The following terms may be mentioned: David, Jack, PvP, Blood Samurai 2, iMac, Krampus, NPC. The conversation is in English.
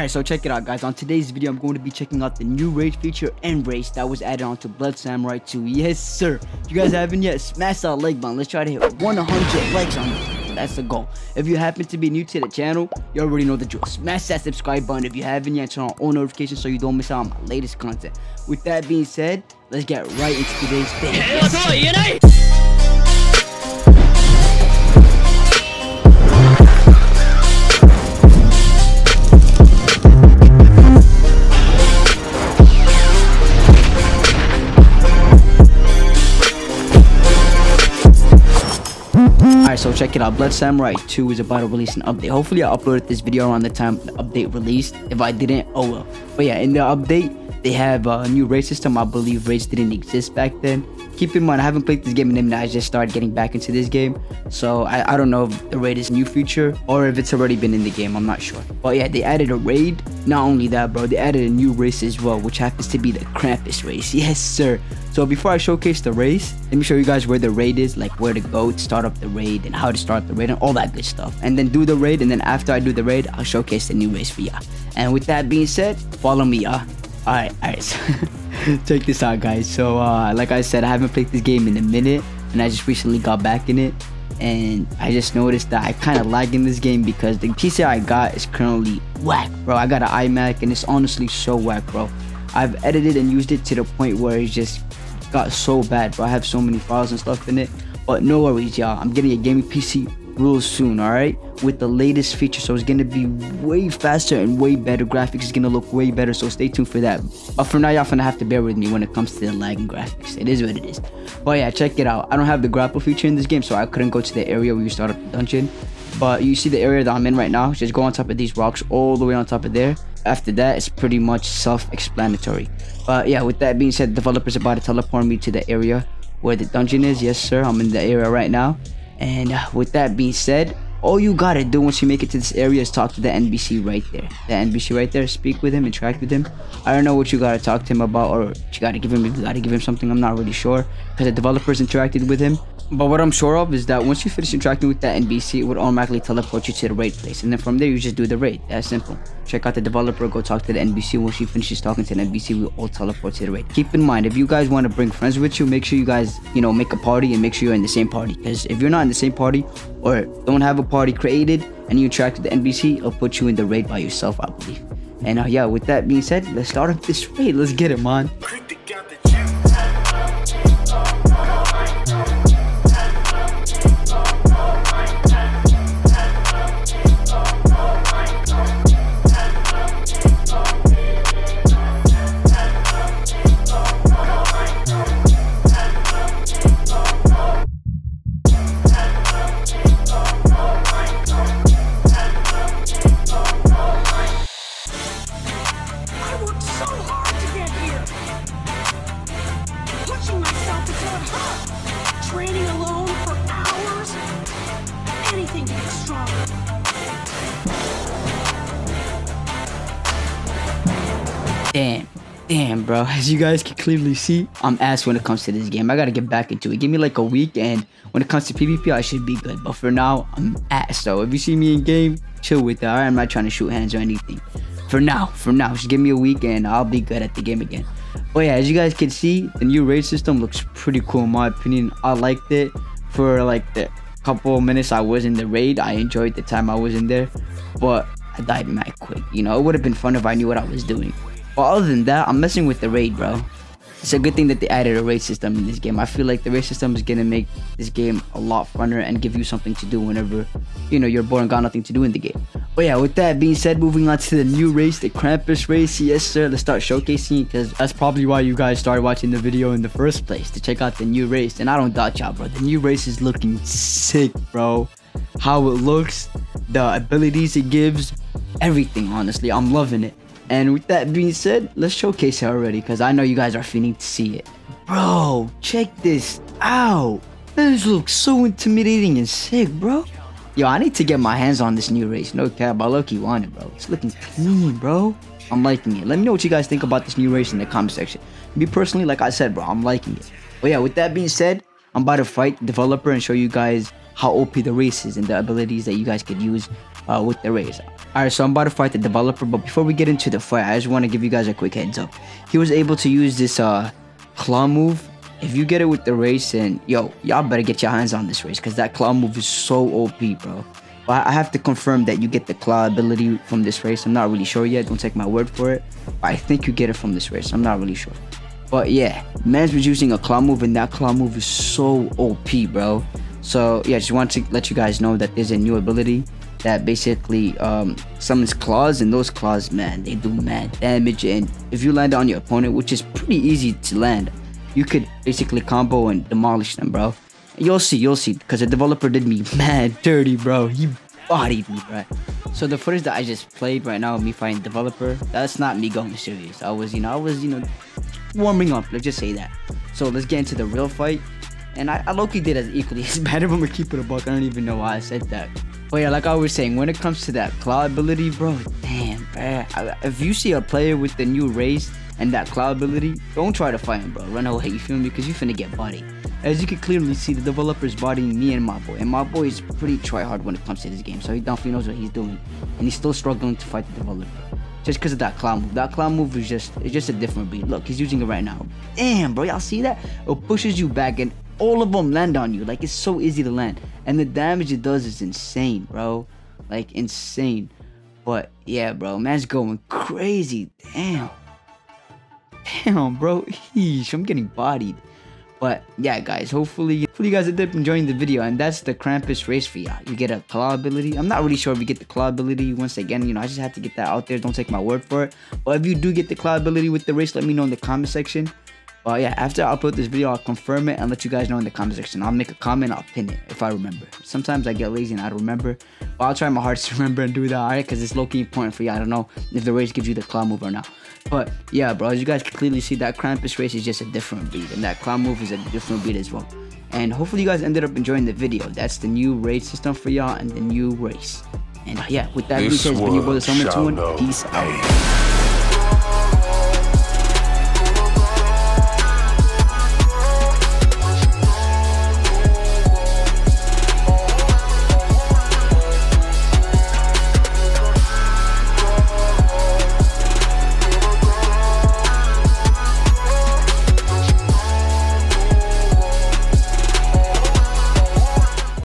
Alright, so check it out guys, on today's video I'm going to be checking out the new raid feature and race that was added on to Blood Samurai 2. Yes sir, if you guys haven't yet, smash that like button, let's try to hit 100 likes on this, that's the goal. If you happen to be new to the channel, you already know the drill, smash that subscribe button if you haven't yet, turn on all notifications so you don't miss out on my latest content. With that being said, let's get right into today's thing. Alright, so check it out, Blood Samurai 2 is about to release an update. Hopefully I uploaded this video around the time the update released. If I didn't, oh well. But yeah, in the update, they have a new raid system. I believe raids didn't exist back then. Keep in mind, I haven't played this game in a minute. I just started getting back into this game. So I don't know if the raid is a new feature or if it's already been in the game. I'm not sure. But yeah, they added a raid. Not only that, bro, they added a new race as well, which happens to be the Krampus race. Yes, sir. So before I showcase the race, let me show you guys where the raid is, like where to go to start up the raid and how to start the raid and all that good stuff. And then do the raid, and then after I do the raid, I'll showcase the new race for y'all. And with that being said, follow me, y'all. Alright, so check this out guys. So like I said, I haven't played this game in a minute and I just recently got back in it, and I just noticed that I kind of lag in this game because the PC I got is currently whack, bro. I got an iMac and it's honestly so whack, bro. I've edited and used it to the point where it just got so bad, bro. I have so many files and stuff in it, but no worries y'all, I'm getting a gaming PC real soon, alright, with the latest feature, so it's gonna be way faster and way better. Graphics is gonna look way better, so stay tuned for that. But for now, y'all gonna have to bear with me when it comes to the lagging graphics. It is what it is. But yeah, check it out. I don't have the grapple feature in this game, so I couldn't go to the area where you start up the dungeon. But you see the area that I'm in right now, just go on top of these rocks all the way on top of there. After that, it's pretty much self-explanatory. But yeah, with that being said, the developer's about to teleport me to the area where the dungeon is. Yes sir, I'm in the area right now. And with that being said, all you gotta do once you make it to this area is talk to the NPC right there. The NPC right there, speak with him, interact with him. I don't know what you gotta talk to him about, or you gotta give him, if you gotta give him something, I'm not really sure, because the developers interacted with him. But what I'm sure of is that once you finish interacting with that NPC, it would automatically teleport you to the raid place. And then from there, you just do the raid. That's simple. Check out the developer, go talk to the NPC. Once he finishes talking to the NPC, we all teleport to the raid. Keep in mind, if you guys want to bring friends with you, make sure you guys, you know, make a party and make sure you're in the same party. Because if you're not in the same party or don't have a party created and you interact with the NPC, it'll put you in the raid by yourself, I believe. And yeah, with that being said, let's start up this raid. Let's get it, man. Training alone for hours, anything to get stronger. Damn, bro, as you guys can clearly see, I'm ass when it comes to this game. I gotta get back into it. Give me like a week, and when it comes to PvP, I should be good. But for now, I'm ass. So if you see me in game, chill with that. Alright, I'm not trying to shoot hands or anything. For now, just give me a week and I'll be good at the game again. But yeah, as you guys can see, the new raid system looks pretty cool in my opinion. I liked it. For like the couple of minutes I was in the raid, I enjoyed the time I was in there, but I died mad quick. You know, it would have been fun if I knew what I was doing. But other than that, I'm messing with the raid, bro. It's a good thing that they added a raid system in this game. I feel like the raid system is gonna make this game a lot funner and give you something to do whenever, you know, you're bored and got nothing to do in the game. But yeah, with that being said, moving on to the new race, the Krampus race. Yes sir, let's start showcasing, because that's probably why you guys started watching the video in the first place, to check out the new race. And I don't doubt y'all, bro. The new race is looking sick, bro. How it looks, the abilities it gives, everything, honestly, I'm loving it. And with that being said, let's showcase it already, because I know you guys are feeling to see it. Bro, check this out. This looks so intimidating and sick, bro. Yo, I need to get my hands on this new race. No cap, I low-key want it, bro. It's looking clean, bro. I'm liking it. Let me know what you guys think about this new race in the comment section. Me personally, like I said, bro, I'm liking it. But yeah, with that being said, I'm about to fight the developer and show you guys how OP the race is and the abilities that you guys could use with the race. Alright, so I'm about to fight the developer, but before we get into the fight, I just want to give you guys a quick heads up. He was able to use this claw move. If you get it with the race, then yo, y'all better get your hands on this race, because that claw move is so OP, bro. But I have to confirm that you get the claw ability from this race. I'm not really sure yet. Don't take my word for it. I think you get it from this race. I'm not really sure. But yeah, man's was using a claw move, and that claw move is so OP, bro. So yeah, just want to let you guys know that there's a new ability that basically summons claws, and those claws, man, they do mad damage. And if you land on your opponent, which is pretty easy to land, you could basically combo and demolish them, bro. You'll see, because the developer did me mad dirty, bro. He bodied me, bro. So the footage that I just played right now of me fighting developer, that's not me going serious. I was warming up, let's just say that. So let's get into the real fight. And I low-key did as equally as bad if I'm gonna keep it a buck. I don't even know why I said that. But yeah, like I was saying, when it comes to that claw ability, bro, damn, bro. If you see a player with the new race and that claw ability, don't try to fight him, bro. Run away, you feel me? Because you finna get bodied. As you can clearly see, the developer's bodying me and my boy. And my boy is pretty try-hard when it comes to this game. So he definitely knows what he's doing. And he's still struggling to fight the developer. Just because of that claw move. That claw move is just a different beat. Look, he's using it right now. Damn, bro, y'all see that? It pushes you back and all of them land on you. Like, it's so easy to land. And the damage it does is insane, bro. Like, insane. But yeah, bro, man's going crazy. Damn. Damn, bro. Eesh, I'm getting bodied. But yeah, guys, hopefully you guys ended up enjoying the video. And that's the Krampus race for y'all. You get a claw ability. I'm not really sure if you get the claw ability. Once again, I just had to get that out there. Don't take my word for it. But if you do get the claw ability with the race, let me know in the comment section. But yeah, after I upload this video, I'll confirm it and let you guys know in the comment section. I'll make a comment, I'll pin it if I remember. Sometimes I get lazy and I don't remember. But I'll try my hardest to remember and do that, alright? Because it's low-key important for you. I don't know if the race gives you the claw move or not. But yeah, bro, as you guys can clearly see, that Krampus race is just a different beat. And that claw move is a different beat as well. And hopefully you guys ended up enjoying the video. That's the new raid system for y'all and the new race. And yeah, with that, this is your boy, Blood Samurai 2. Peace out.